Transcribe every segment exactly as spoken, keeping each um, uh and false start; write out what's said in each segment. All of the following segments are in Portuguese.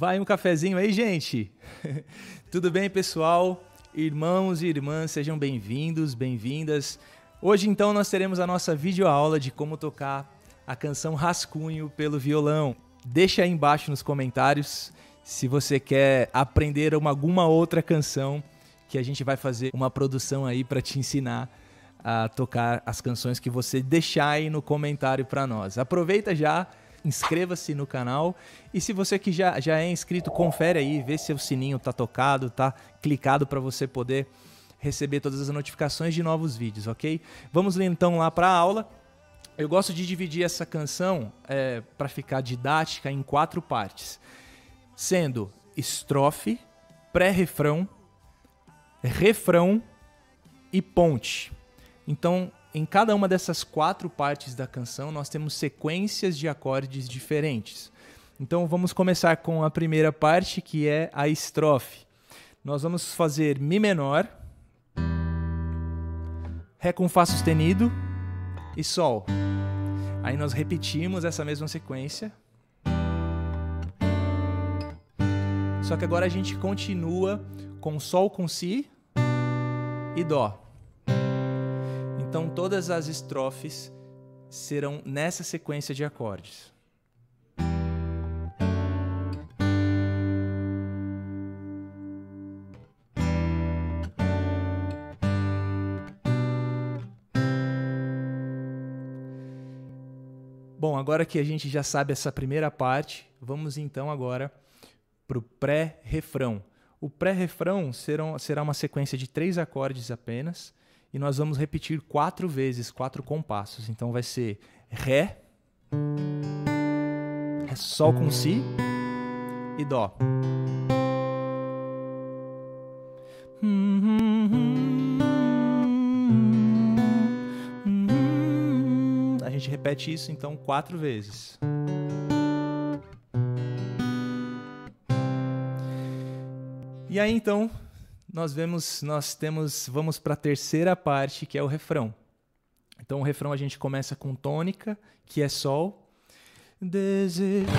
Vai um cafezinho aí, gente? Tudo bem, pessoal? Irmãos e irmãs, sejam bem-vindos, bem-vindas. Hoje, então, nós teremos a nossa videoaula de como tocar a canção Rascunho pelo violão. Deixa aí embaixo nos comentários se você quer aprender alguma outra canção que a gente vai fazer uma produção aí para te ensinar a tocar as canções que você deixar aí no comentário para nós. Aproveita já, inscreva-se no canal e se você que já, já é inscrito, confere aí, vê se o sininho tá tocado, tá clicado para você poder receber todas as notificações de novos vídeos, ok? Vamos então lá para a aula. Eu gosto de dividir essa canção é, para ficar didática em quatro partes, sendo estrofe, pré-refrão, refrão e ponte. Então, em cada uma dessas quatro partes da canção, nós temos sequências de acordes diferentes. Então, vamos começar com a primeira parte, que é a estrofe. Nós vamos fazer Mi menor, Ré com Fá sustenido e Sol. Aí nós repetimos essa mesma sequência. Só que agora a gente continua com Sol com Si e Dó. Então, todas as estrofes serão nessa sequência de acordes. Bom, agora que a gente já sabe essa primeira parte, vamos então agora para o pré-refrão. O pré-refrão será uma sequência de três acordes apenas. E nós vamos repetir quatro vezes, quatro compassos. Então vai ser Ré, Sol com Si e Dó. A gente repete isso, então, quatro vezes. E aí, então, Nós vemos, nós temos, vamos para a terceira parte, que é o refrão. Então, o refrão a gente começa com tônica, que é Sol. Desejado.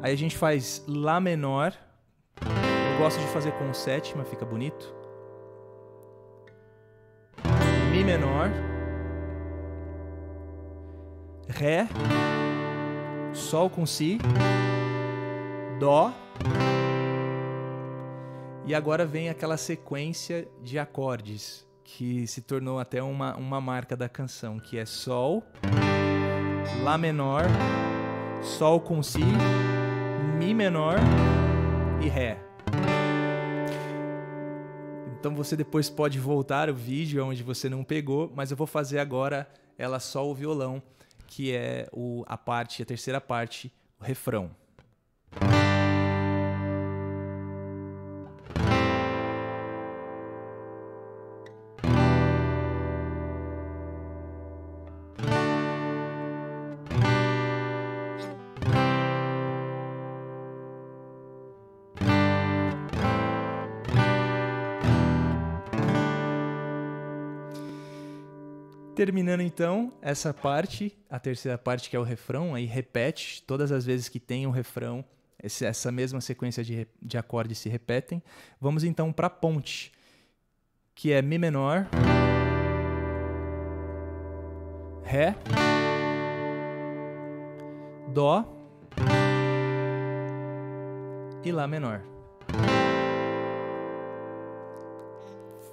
Aí a gente faz Lá menor. Eu gosto de fazer com sétima, fica bonito. Mi menor. Ré. Sol com Si. Dó. E agora vem aquela sequência de acordes, que se tornou até uma, uma marca da canção, que é Sol, Lá menor, Sol com Si, Mi menor e Ré. Então você depois pode voltar o vídeo onde você não pegou, mas eu vou fazer agora ela só o violão, que é o, a parte, a terceira parte, o refrão. Terminando então essa parte, a terceira parte que é o refrão, aí repete todas as vezes que tem um refrão, esse, essa mesma sequência de, de acordes se repetem. Vamos então para a ponte, que é Mi menor, Ré, Dó e Lá menor.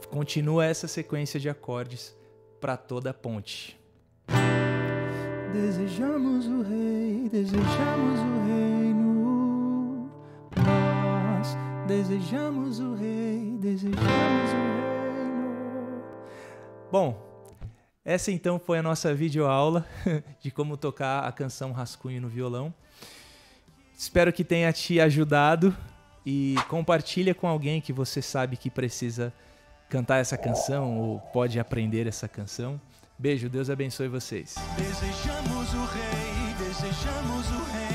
Continua essa sequência de acordes para toda a ponte. Desejamos o rei, desejamos o reino, nós desejamos o rei, desejamos o reino. Bom, essa então foi a nossa videoaula de como tocar a canção Rascunho no violão. Espero que tenha te ajudado e compartilha com alguém que você sabe que precisa cantar essa canção ou pode aprender essa canção. Beijo, Deus abençoe vocês. Desejamos o rei, desejamos o rei.